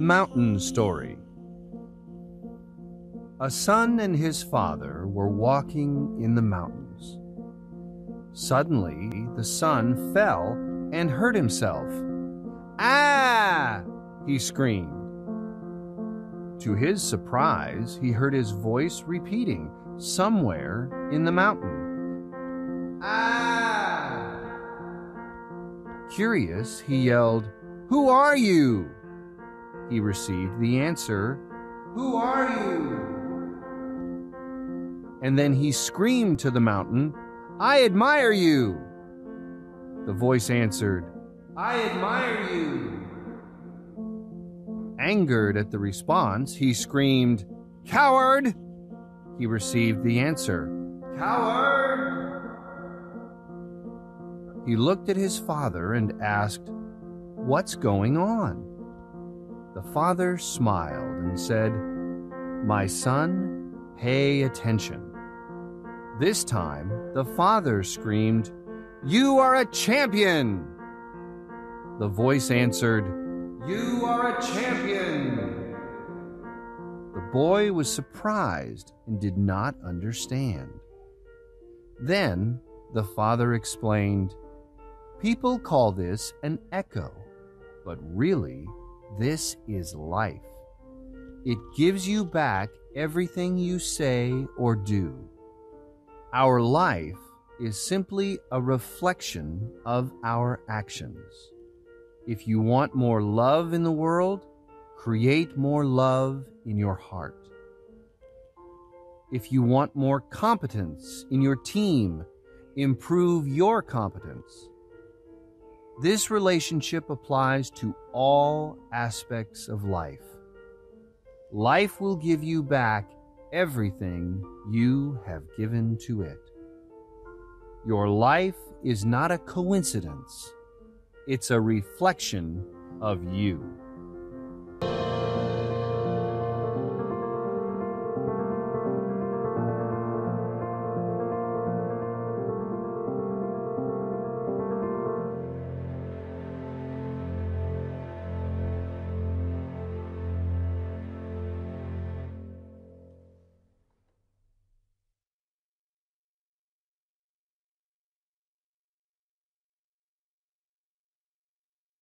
Mountain Story. A son and his father were walking in the mountains. Suddenly, the son fell and hurt himself. "Ah!" he screamed. To his surprise, he heard his voice repeating somewhere in the mountain. "Ah!" Curious, he yelled, "Who are you?" He received the answer, "Who are you?" And then he screamed to the mountain, "I admire you." The voice answered, "I admire you." Angered at the response, he screamed, "Coward!" He received the answer, "Coward!" He looked at his father and asked, "What's going on?" The father smiled and said, "My son, pay attention." This time, the father screamed, "You are a champion!" The voice answered, "You are a champion!" The boy was surprised and did not understand. Then the father explained, "People call this an echo, but really, this is life. It gives you back everything you say or do. Our life is simply a reflection of our actions. If you want more love in the world, create more love in your heart. If you want more competence in your team, improve your competence." This relationship applies to all aspects of life. Life will give you back everything you have given to it. Your life is not a coincidence. It's a reflection of you.